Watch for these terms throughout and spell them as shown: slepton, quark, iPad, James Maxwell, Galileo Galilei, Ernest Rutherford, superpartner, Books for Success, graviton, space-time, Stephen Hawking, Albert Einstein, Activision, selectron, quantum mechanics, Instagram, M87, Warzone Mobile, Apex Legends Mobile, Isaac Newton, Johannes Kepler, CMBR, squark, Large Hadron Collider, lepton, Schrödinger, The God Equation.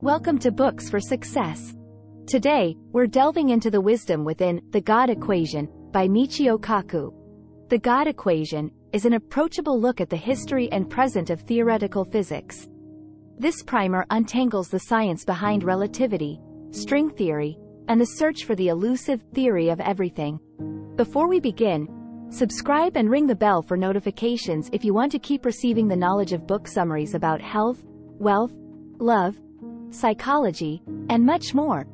Welcome to Books for Success. Today, we're delving into the wisdom within The God Equation by Michio Kaku. The God Equation is an approachable look at the history and present of theoretical physics. This primer untangles the science behind relativity, string theory, and the search for the elusive theory of everything. Before we begin, subscribe and ring the bell for notifications if you want to keep receiving the knowledge of book summaries about health, wealth, love, psychology, and much more.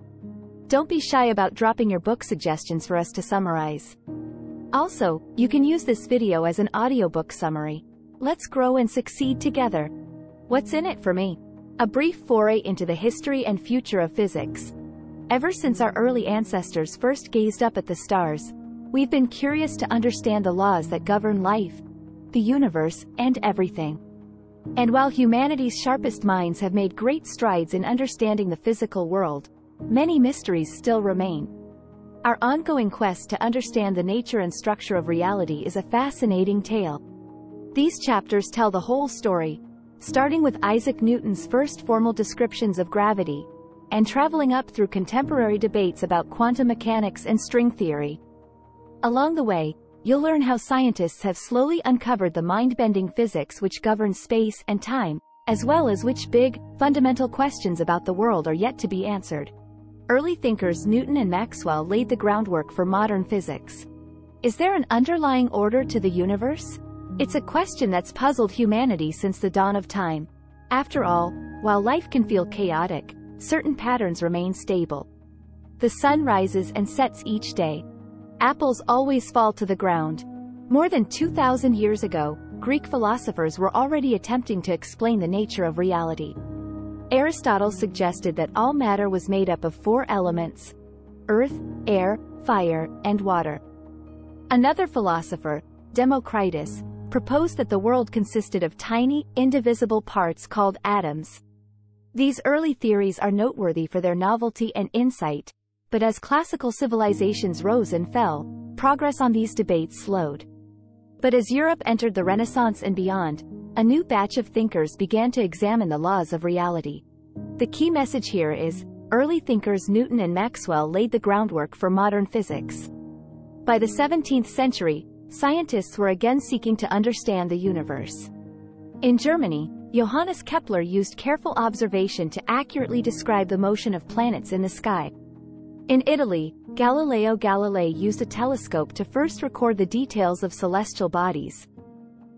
Don't be shy about dropping your book suggestions for us to summarize. Also, you can use this video as an audiobook summary. Let's grow and succeed together. What's in it for me? A brief foray into the history and future of physics. Ever since our early ancestors first gazed up at the stars, we've been curious to understand the laws that govern life, the universe, and everything. And while humanity's sharpest minds have made great strides in understanding the physical world, many mysteries still remain. Our ongoing quest to understand the nature and structure of reality is a fascinating tale. These chapters tell the whole story, starting with Isaac Newton's first formal descriptions of gravity, and traveling up through contemporary debates about quantum mechanics and string theory. Along the way, you'll learn how scientists have slowly uncovered the mind-bending physics which governs space and time, as well as which big, fundamental questions about the world are yet to be answered. Early thinkers Newton and Maxwell laid the groundwork for modern physics. Is there an underlying order to the universe? It's a question that's puzzled humanity since the dawn of time. After all, while life can feel chaotic, certain patterns remain stable. The sun rises and sets each day. Apples always fall to the ground. More than 2,000 years ago, Greek philosophers were already attempting to explain the nature of reality. Aristotle suggested that all matter was made up of four elements: earth, air, fire, and water. Another philosopher, Democritus, proposed that the world consisted of tiny, indivisible parts called atoms. These early theories are noteworthy for their novelty and insight, but as classical civilizations rose and fell, progress on these debates slowed. But as Europe entered the Renaissance and beyond, a new batch of thinkers began to examine the laws of reality. The key message here is, early thinkers Newton and Maxwell laid the groundwork for modern physics. By the 17th century, scientists were again seeking to understand the universe. In Germany, Johannes Kepler used careful observation to accurately describe the motion of planets in the sky. In Italy, Galileo Galilei used a telescope to first record the details of celestial bodies.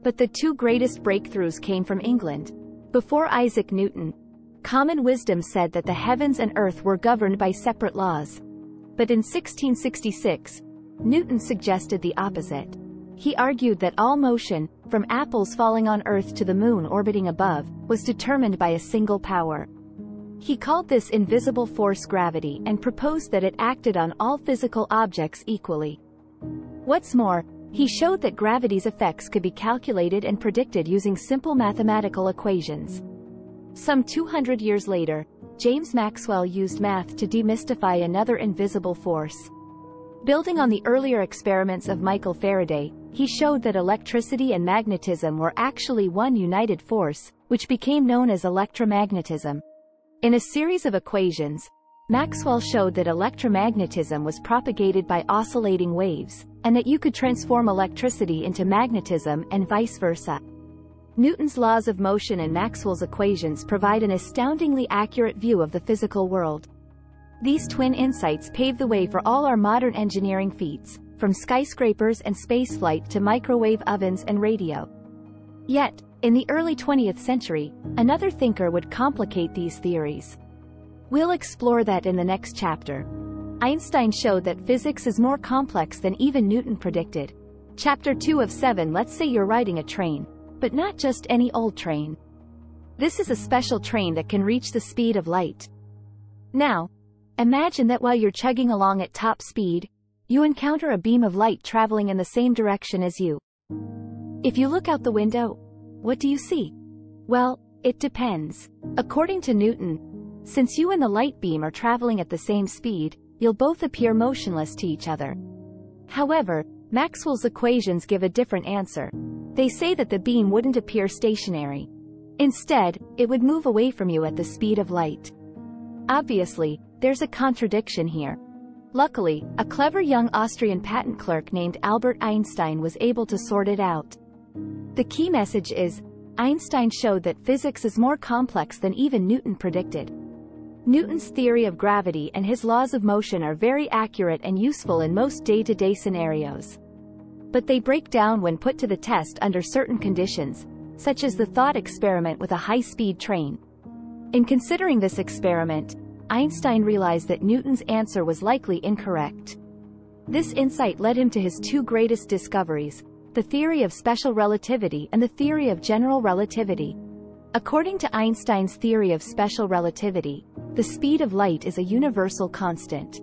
But the two greatest breakthroughs came from England. Before Isaac Newton, common wisdom said that the heavens and earth were governed by separate laws. But in 1666, Newton suggested the opposite. He argued that all motion, from apples falling on earth to the moon orbiting above, was determined by a single power. He called this invisible force gravity and proposed that it acted on all physical objects equally. What's more, he showed that gravity's effects could be calculated and predicted using simple mathematical equations. Some 200 years later, James Maxwell used math to demystify another invisible force. Building on the earlier experiments of Michael Faraday, he showed that electricity and magnetism were actually one united force, which became known as electromagnetism. In a series of equations, Maxwell showed that electromagnetism was propagated by oscillating waves, and that you could transform electricity into magnetism and vice versa. Newton's laws of motion and Maxwell's equations provide an astoundingly accurate view of the physical world. These twin insights pave the way for all our modern engineering feats, from skyscrapers and spaceflight to microwave ovens and radio. Yet, in the early 20th century, another thinker would complicate these theories. We'll explore that in the next chapter. Einstein showed that physics is more complex than even Newton predicted. Chapter 2 of 7. Let's say you're riding a train, but not just any old train. This is a special train that can reach the speed of light. Now, imagine that while you're chugging along at top speed, you encounter a beam of light traveling in the same direction as you. If you look out the window, what do you see? Well, it depends. According to Newton, since you and the light beam are traveling at the same speed, you'll both appear motionless to each other. However, Maxwell's equations give a different answer. They say that the beam wouldn't appear stationary. Instead, it would move away from you at the speed of light. Obviously, there's a contradiction here. Luckily, a clever young Austrian patent clerk named Albert Einstein was able to sort it out. The key message is, Einstein showed that physics is more complex than even Newton predicted. Newton's theory of gravity and his laws of motion are very accurate and useful in most day-to-day scenarios. But they break down when put to the test under certain conditions, such as the thought experiment with a high-speed train. In considering this experiment, Einstein realized that Newton's answer was likely incorrect. This insight led him to his two greatest discoveries, the theory of special relativity and the theory of general relativity. According to Einstein's theory of special relativity, the speed of light is a universal constant.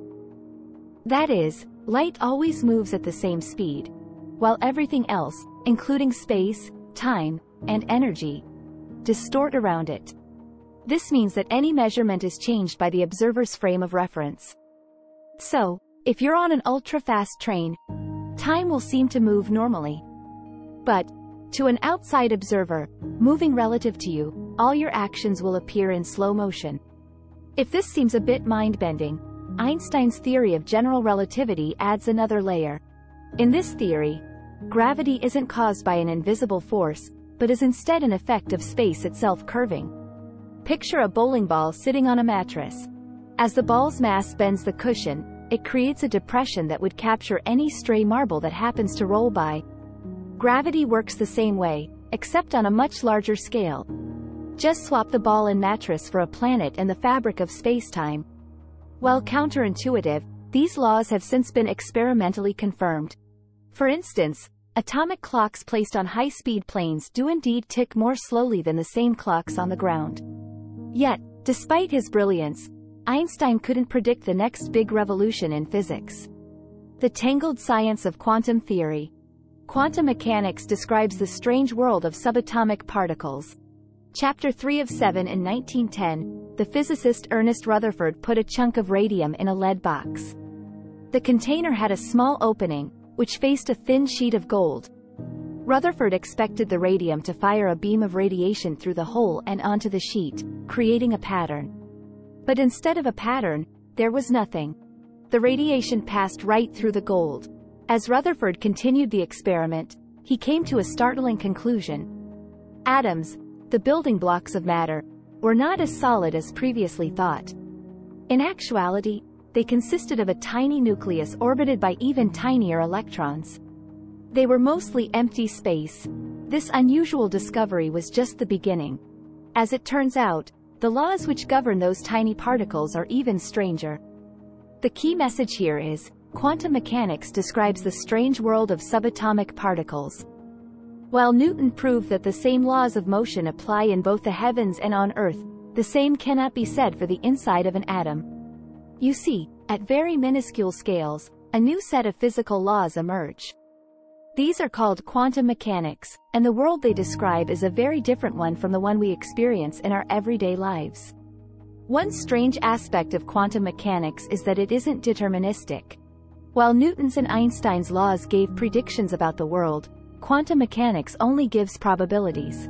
That is, light always moves at the same speed, while everything else, including space, time, and energy, distort around it. This means that any measurement is changed by the observer's frame of reference. So, if you're on an ultra-fast train, time will seem to move normally. But, to an outside observer, moving relative to you, all your actions will appear in slow motion. If this seems a bit mind-bending, Einstein's theory of general relativity adds another layer. In this theory, gravity isn't caused by an invisible force, but is instead an effect of space itself curving. Picture a bowling ball sitting on a mattress. As the ball's mass bends the cushion, it creates a depression that would capture any stray marble that happens to roll by. Gravity works the same way, except on a much larger scale. Just swap the ball and mattress for a planet and the fabric of space-time. While counterintuitive, these laws have since been experimentally confirmed. For instance, atomic clocks placed on high-speed planes do indeed tick more slowly than the same clocks on the ground. Yet, despite his brilliance, Einstein couldn't predict the next big revolution in physics. The tangled science of quantum theory. Quantum mechanics describes the strange world of subatomic particles. Chapter 3 of 7 in 1910, the physicist Ernest Rutherford put a chunk of radium in a lead box. The container had a small opening, which faced a thin sheet of gold. Rutherford expected the radium to fire a beam of radiation through the hole and onto the sheet, creating a pattern. But instead of a pattern, there was nothing. The radiation passed right through the gold. As Rutherford continued the experiment, he came to a startling conclusion. Atoms, the building blocks of matter, were not as solid as previously thought. In actuality, they consisted of a tiny nucleus orbited by even tinier electrons. They were mostly empty space. This unusual discovery was just the beginning. As it turns out, the laws which govern those tiny particles are even stranger. The key message here is, quantum mechanics describes the strange world of subatomic particles. While Newton proved that the same laws of motion apply in both the heavens and on Earth, the same cannot be said for the inside of an atom. You see, at very minuscule scales, a new set of physical laws emerge. These are called quantum mechanics, and the world they describe is a very different one from the one we experience in our everyday lives. One strange aspect of quantum mechanics is that it isn't deterministic. While Newton's and Einstein's laws gave predictions about the world, quantum mechanics only gives probabilities.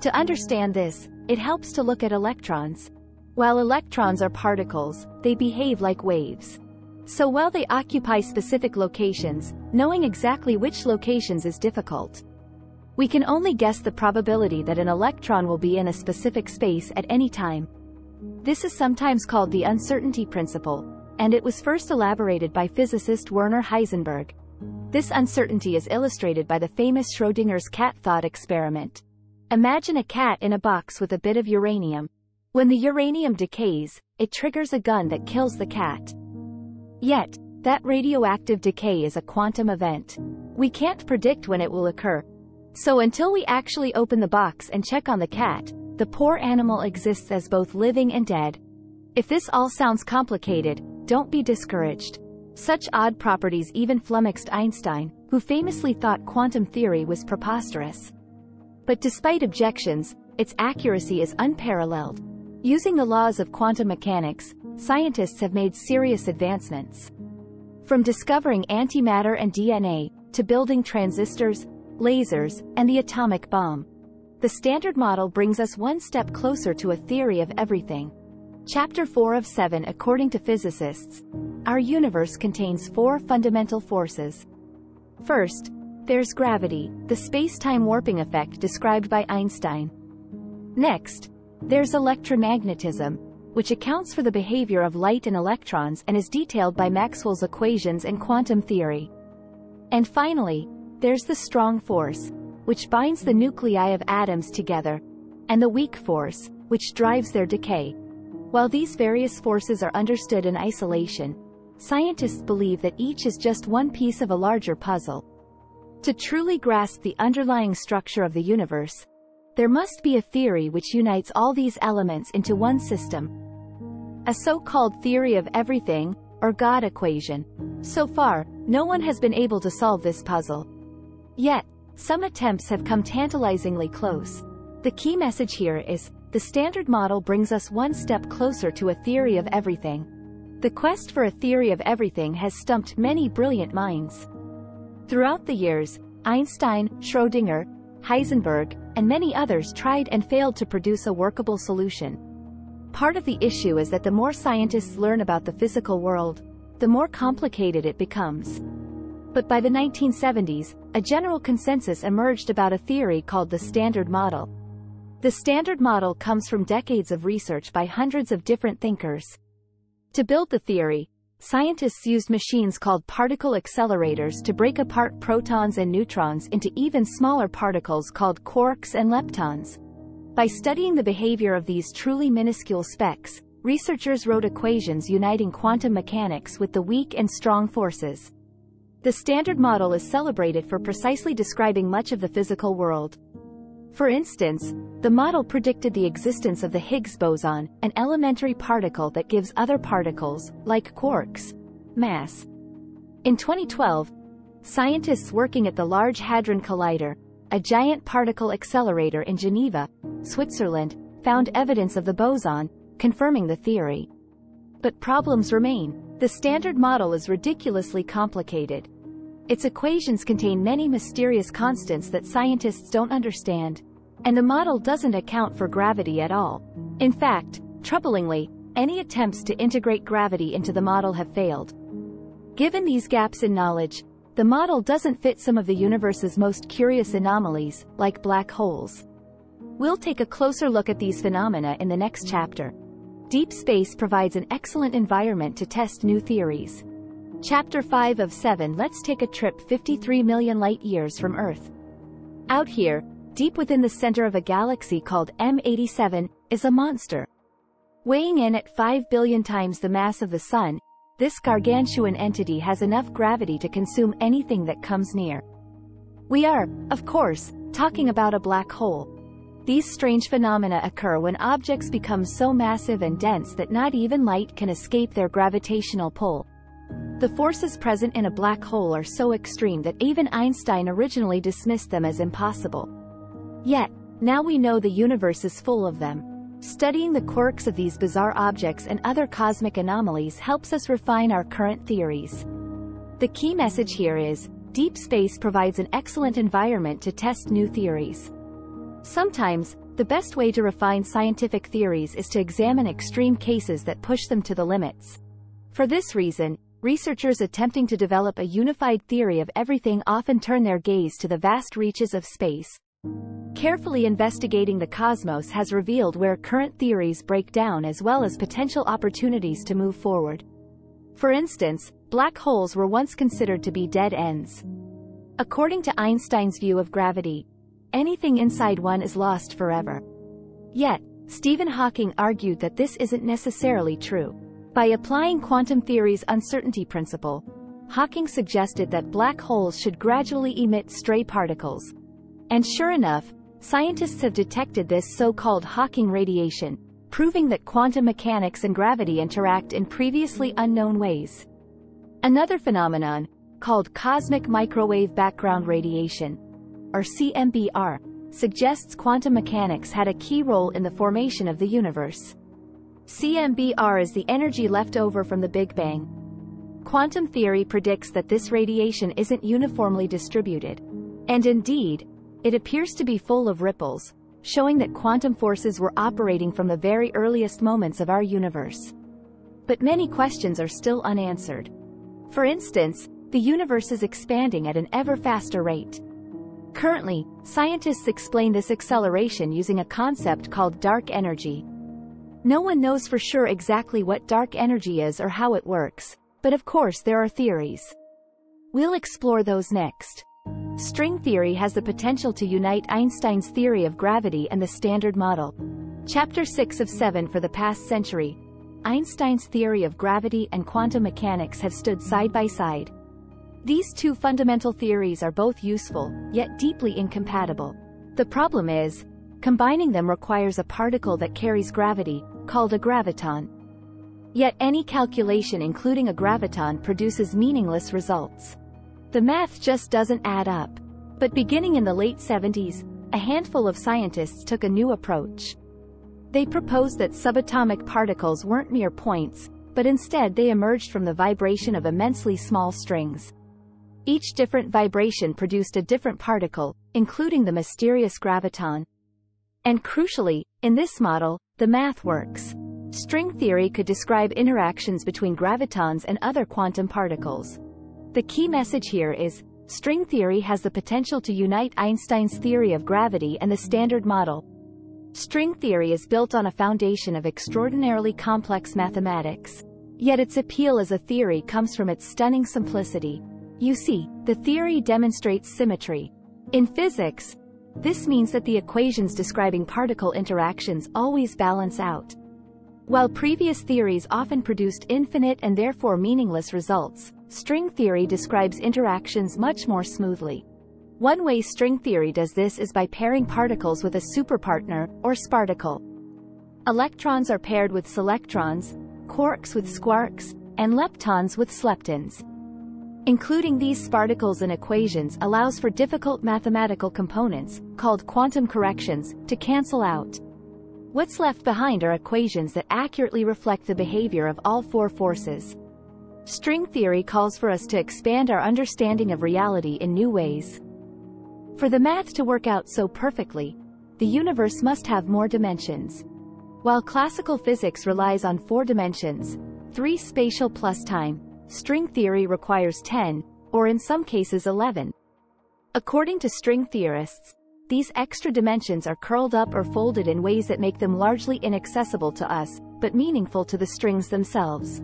To understand this, it helps to look at electrons. While electrons are particles, they behave like waves. So while they occupy specific locations, knowing exactly which locations is difficult. We can only guess the probability that an electron will be in a specific space at any time. This is sometimes called the uncertainty principle, and it was first elaborated by physicist Werner Heisenberg. This uncertainty is illustrated by the famous Schrödinger's cat thought experiment. Imagine a cat in a box with a bit of uranium. When the uranium decays, it triggers a gun that kills the cat. Yet, that radioactive decay is a quantum event. We can't predict when it will occur. So until we actually open the box and check on the cat, the poor animal exists as both living and dead. If this all sounds complicated, don't be discouraged. Such odd properties even flummoxed Einstein, who famously thought quantum theory was preposterous. But despite objections, its accuracy is unparalleled. Using the laws of quantum mechanics, scientists have made serious advancements. From discovering antimatter and DNA, to building transistors, lasers, and the atomic bomb. The Standard Model brings us one step closer to a theory of everything. Chapter 4 of 7. According to physicists, our universe contains four fundamental forces. First, there's gravity, the space-time warping effect described by Einstein. Next, there's electromagnetism, which accounts for the behavior of light and electrons and is detailed by Maxwell's equations and quantum theory. And finally, there's the strong force, which binds the nuclei of atoms together, and the weak force, which drives their decay. While these various forces are understood in isolation, scientists believe that each is just one piece of a larger puzzle. To truly grasp the underlying structure of the universe, there must be a theory which unites all these elements into one system. A so-called theory of everything, or God equation. So far, no one has been able to solve this puzzle. Yet, some attempts have come tantalizingly close. The key message here is, the Standard Model brings us one step closer to a theory of everything. The quest for a theory of everything has stumped many brilliant minds. Throughout the years, Einstein, Schrödinger, Heisenberg, and many others tried and failed to produce a workable solution. Part of the issue is that the more scientists learn about the physical world, the more complicated it becomes. But by the 1970s, a general consensus emerged about a theory called the Standard Model. The Standard Model comes from decades of research by hundreds of different thinkers. To build the theory, scientists used machines called particle accelerators to break apart protons and neutrons into even smaller particles called quarks and leptons. By studying the behavior of these truly minuscule specks, researchers wrote equations uniting quantum mechanics with the weak and strong forces. The Standard Model is celebrated for precisely describing much of the physical world. For instance, the model predicted the existence of the Higgs boson, an elementary particle that gives other particles, like quarks, mass. In 2012, scientists working at the Large Hadron Collider, a giant particle accelerator in Geneva, Switzerland, found evidence of the boson, confirming the theory. But problems remain. The Standard Model is ridiculously complicated. Its equations contain many mysterious constants that scientists don't understand, and the model doesn't account for gravity at all. In fact, troublingly, any attempts to integrate gravity into the model have failed. Given these gaps in knowledge, the model doesn't fit some of the universe's most curious anomalies, like black holes. We'll take a closer look at these phenomena in the next chapter. Deep space provides an excellent environment to test new theories. Chapter 5 of 7. Let's take a trip 53 million light-years from Earth. Out here, deep within the center of a galaxy called M87, is a monster. Weighing in at 5 billion times the mass of the Sun, this gargantuan entity has enough gravity to consume anything that comes near. We are, of course, talking about a black hole. These strange phenomena occur when objects become so massive and dense that not even light can escape their gravitational pull. The forces present in a black hole are so extreme that even Einstein originally dismissed them as impossible. Yet, now we know the universe is full of them. Studying the quirks of these bizarre objects and other cosmic anomalies helps us refine our current theories. The key message here is, deep space provides an excellent environment to test new theories. Sometimes, the best way to refine scientific theories is to examine extreme cases that push them to the limits. For this reason, researchers attempting to develop a unified theory of everything often turn their gaze to the vast reaches of space. Carefully investigating the cosmos has revealed where current theories break down as well as potential opportunities to move forward. For instance, black holes were once considered to be dead ends. According to Einstein's view of gravity, anything inside one is lost forever. Yet, Stephen Hawking argued that this isn't necessarily true. By applying quantum theory's uncertainty principle, Hawking suggested that black holes should gradually emit stray particles. And sure enough, scientists have detected this so-called Hawking radiation, proving that quantum mechanics and gravity interact in previously unknown ways. Another phenomenon, called cosmic microwave background radiation, or CMBR, suggests quantum mechanics had a key role in the formation of the universe. CMBR is the energy left over from the Big Bang. Quantum theory predicts that this radiation isn't uniformly distributed. And indeed, it appears to be full of ripples, showing that quantum forces were operating from the very earliest moments of our universe. But many questions are still unanswered. For instance, the universe is expanding at an ever faster rate. Currently, scientists explain this acceleration using a concept called dark energy. No one knows for sure exactly what dark energy is or how it works, but of course there are theories. We'll explore those next. String theory has the potential to unite Einstein's theory of gravity and the Standard Model. Chapter 6 of 7. For the past century, Einstein's theory of gravity and quantum mechanics have stood side by side. These two fundamental theories are both useful, yet deeply incompatible. The problem is, combining them requires a particle that carries gravity, called a graviton. Yet any calculation including a graviton produces meaningless results. The math just doesn't add up. But beginning in the late 70s, a handful of scientists took a new approach. They proposed that subatomic particles weren't mere points, but instead they emerged from the vibration of immensely small strings. Each different vibration produced a different particle, including the mysterious graviton. And crucially, in this model, the math works. String theory could describe interactions between gravitons and other quantum particles. The key message here is, string theory has the potential to unite Einstein's theory of gravity and the Standard Model. String theory is built on a foundation of extraordinarily complex mathematics. Yet its appeal as a theory comes from its stunning simplicity. You see, the theory demonstrates symmetry. In physics, this means that the equations describing particle interactions always balance out. While previous theories often produced infinite and therefore meaningless results, string theory describes interactions much more smoothly. One way string theory does this is by pairing particles with a superpartner, or sparticle. Electrons are paired with selectrons, quarks with squarks, and leptons with sleptons. Including these sparticles in equations allows for difficult mathematical components, called quantum corrections, to cancel out. What's left behind are equations that accurately reflect the behavior of all four forces. String theory calls for us to expand our understanding of reality in new ways. For the math to work out so perfectly, the universe must have more dimensions. While classical physics relies on 4 dimensions, 3 spatial plus time, string theory requires 10, or in some cases 11. According to string theorists, these extra dimensions are curled up or folded in ways that make them largely inaccessible to us, but meaningful to the strings themselves.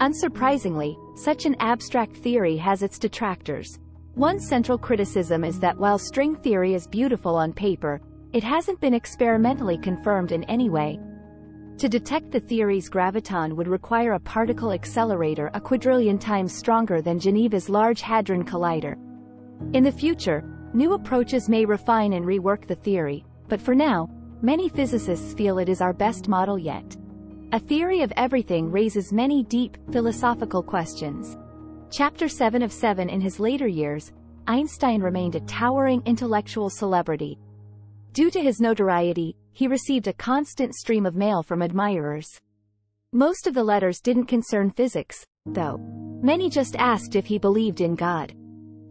Unsurprisingly, such an abstract theory has its detractors. One central criticism is that while string theory is beautiful on paper, it hasn't been experimentally confirmed in any way. To detect the theory's graviton would require a particle accelerator a quadrillion times stronger than Geneva's Large Hadron Collider. In the future, new approaches may refine and rework the theory, but for now, many physicists feel it is our best model yet. A theory of everything raises many deep, philosophical questions. Chapter 7 of 7. In his later years, Einstein remained a towering intellectual celebrity. Due to his notoriety, he received a constant stream of mail from admirers. Most of the letters didn't concern physics, though. Many just asked if he believed in God.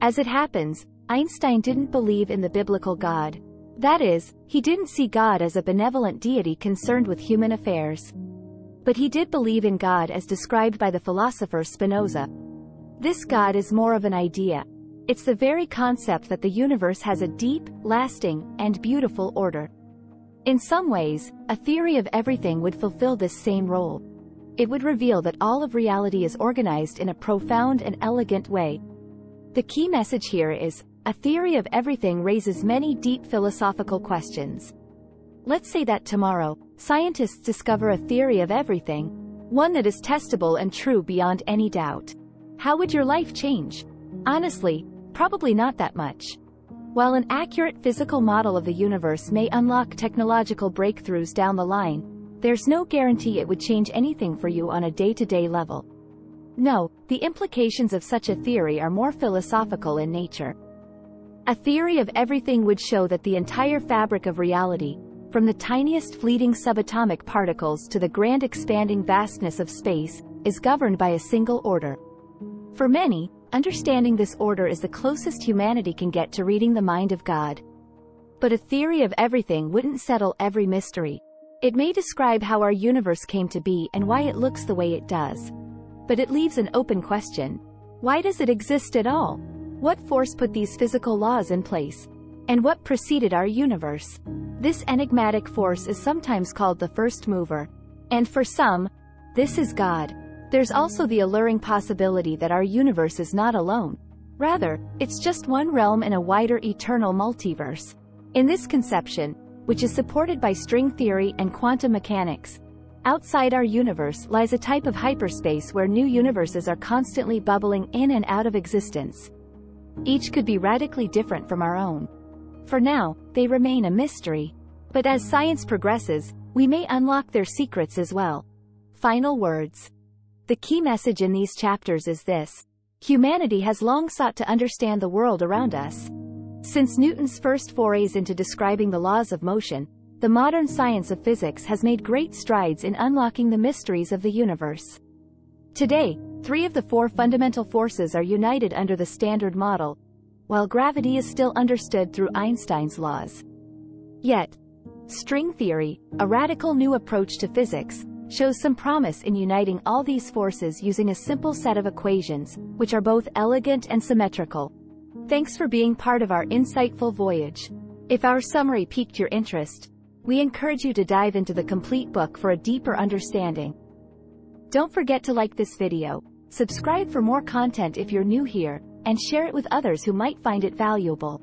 As it happens, Einstein didn't believe in the biblical God. That is, he didn't see God as a benevolent deity concerned with human affairs. But he did believe in God as described by the philosopher Spinoza. This God is more of an idea. It's the very concept that the universe has a deep, lasting, and beautiful order. In some ways, a theory of everything would fulfill this same role. It would reveal that all of reality is organized in a profound and elegant way. The key message here is, a theory of everything raises many deep philosophical questions. Let's say that tomorrow, scientists discover a theory of everything, one that is testable and true beyond any doubt. How would your life change? Honestly, probably not that much. While an accurate physical model of the universe may unlock technological breakthroughs down the line, there's no guarantee it would change anything for you on a day-to-day level. No, the implications of such a theory are more philosophical in nature. A theory of everything would show that the entire fabric of reality, from the tiniest fleeting subatomic particles to the grand expanding vastness of space, is governed by a single order. For many, understanding this order is the closest humanity can get to reading the mind of God. But a theory of everything wouldn't settle every mystery. It may describe how our universe came to be and why it looks the way it does. But it leaves an open question. Why does it exist at all? What force put these physical laws in place? And what preceded our universe? This enigmatic force is sometimes called the first mover. And for some, this is God. There's also the alluring possibility that our universe is not alone. Rather, it's just one realm in a wider eternal multiverse. In this conception, which is supported by string theory and quantum mechanics, outside our universe lies a type of hyperspace where new universes are constantly bubbling in and out of existence. Each could be radically different from our own. For now, they remain a mystery. But as science progresses, we may unlock their secrets as well. Final words. The key message in these chapters is this. Humanity has long sought to understand the world around us. Since Newton's first forays into describing the laws of motion, the modern science of physics has made great strides in unlocking the mysteries of the universe. Today, three of the four fundamental forces are united under the Standard Model, while gravity is still understood through Einstein's laws. Yet, string theory, a radical new approach to physics, shows some promise in uniting all these forces using a simple set of equations, which are both elegant and symmetrical. Thanks for being part of our insightful voyage. If our summary piqued your interest, we encourage you to dive into the complete book for a deeper understanding. Don't forget to like this video, subscribe for more content if you're new here, and share it with others who might find it valuable.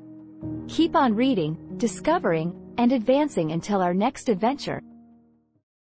Keep on reading, discovering, and advancing until our next adventure.